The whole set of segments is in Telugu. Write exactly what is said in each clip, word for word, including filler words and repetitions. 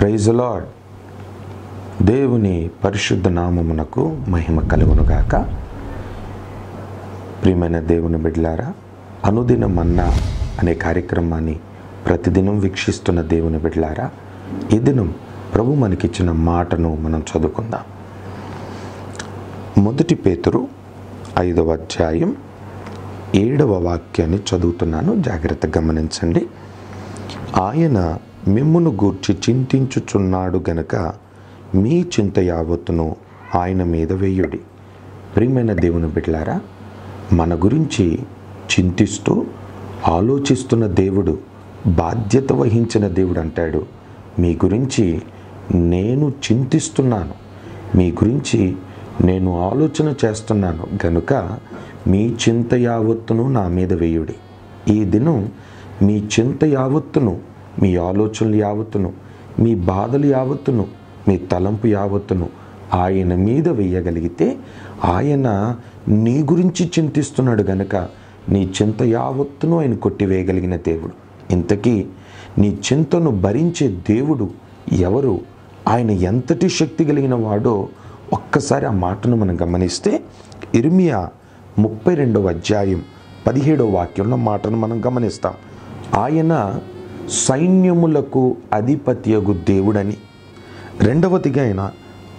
Praise the lord. దేవుని పరిశుద్ధ నామమునకు మహిమ కలుగును గాక. ప్రియమైన దేవుని బిడ్డలారా, అనుదిన మన్నా అనే కార్యక్రమాన్ని ప్రతిదినం వీక్షిస్తున్న దేవుని బిడ్డలారా, ఈ దినం ప్రభు మనకిచ్చిన మాటను మనం చదువుకుందాం. మొదటి పేతురు ఐదవ అధ్యాయం ఏడవ వాక్యాన్ని చదువుతున్నాను, జాగ్రత్త గమనించండి. ఆయన మిమ్మును గూర్చి చింతించుచున్నాడు గనక మీ చింత యావత్తును ఆయన మీద వేయుడి. ప్రియమైన దేవుని బిడ్డలారా, మన గురించి చింతిస్తూ ఆలోచిస్తున్న దేవుడు, బాధ్యత వహించిన దేవుడు అంటాడు, మీ గురించి నేను చింతిస్తున్నాను, మీ గురించి నేను ఆలోచన చేస్తున్నాను గనుక మీ చింత యావత్తును నా మీద వేయుడి. ఈ దినం మీ చింత యావత్తును, మీ ఆలోచనలు యావత్తును, మీ బాధలు యావత్తును, మీ తలంపు యావత్తును ఆయన మీద వేయగలిగితే, ఆయన నీ గురించి చింతిస్తున్నాడు గనక నీ చింత యావత్తును ఆయన కొట్టివేయగలిగిన దేవుడు. ఇంతకీ నీ చింతను భరించే దేవుడు ఎవరు, ఆయన ఎంతటి శక్తి కలిగిన వాడో ఒక్కసారి ఆ మాటను మనం గమనిస్తే, ఇర్మియా ముప్పై రెండవ అధ్యాయం పదిహేడవ వాక్యంలో మాటను మనం గమనిస్తాం. ఆయన సైన్యములకు అధిపతియగు దేవుడని, రెండవదిగా ఆయన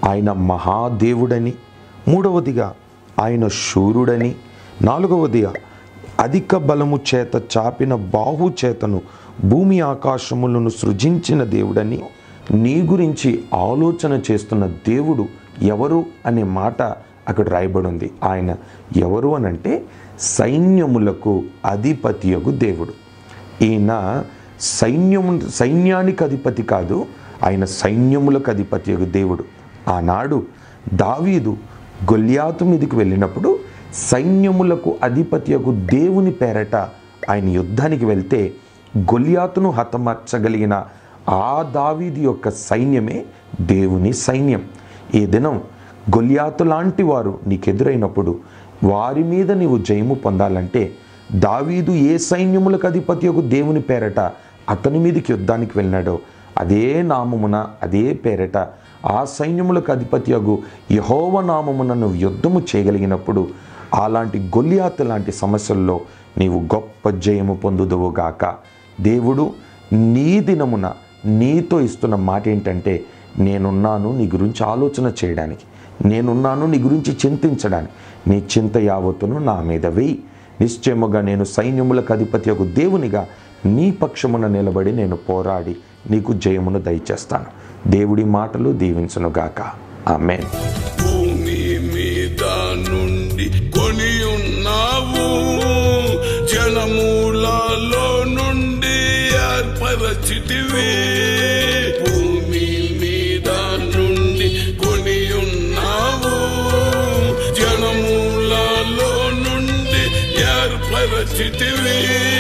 ఆయన మహాదేవుడని, మూడవదిగా ఆయన శూరుడని, నాలుగవదిగా అధిక బలము చేత చాపిన బాహు చేతను భూమి ఆకాశములను సృజించిన దేవుడని, నీ గురించి ఆలోచన చేస్తున్న దేవుడు ఎవరు అనే మాట అక్కడ రాయబడి ఉంది. ఆయన ఎవరు అనంటే సైన్యములకు అధిపతియగు దేవుడు. ఈయన సైన్యం సైన్యానికి అధిపతి కాదు, ఆయన సైన్యములకు అధిపతి దేవుడు. ఆనాడు దావీదు గొల్యాతు మీదకి వెళ్ళినప్పుడు సైన్యములకు అధిపతి దేవుని పేరట ఆయన యుద్ధానికి వెళ్తే గొల్యాతును హతమార్చగలిగిన ఆ దావీదు యొక్క సైన్యమే దేవుని సైన్యం. ఈ దినం గొల్యాతు లాంటి వారు నీకెదురైనప్పుడు వారి మీద నీవు జయము పొందాలంటే దావీదు ఏ సైన్యములకు అధిపతి యొక్క దేవుని పేరట అతని మీదకి యుద్ధానికి వెళ్ళినాడో అదే నామమున అదే పేరట ఆ సైన్యములకు అధిపతి యొక్క యెహోవా నామమున నువ్వు యుద్ధము చేయగలిగినప్పుడు అలాంటి గొల్యాతు లాంటి సమస్యల్లో నీవు గొప్ప జయము పొందుదువుగాక. దేవుడు నీ దినమున నీతో ఇస్తున్న మాట ఏంటంటే, నేనున్నాను నీ గురించి ఆలోచన చేయడానికి, నేనున్నాను నీ గురించి చింతించడానికి, నీ చింత యావత్తును నా మీద వేయి. నిశ్చయముగా నేను సైన్యములకు అధిపతి యొక్క దేవునిగా నీ పక్షమున నిలబడి నేను పోరాడి నీకు జయమును దయచేస్తాను. దేవుడి మాటలు దీవించునుగాక. ఆమేన్. భూమి మీద నుండి కొని ఉన్నావు, జలమూలాల్లో నుండి ఏర్పరచితివి. భూమి మీద నుండి కొని ఉన్నావు, జలమూలాల్లో నుండి ఏర్పరచితివి.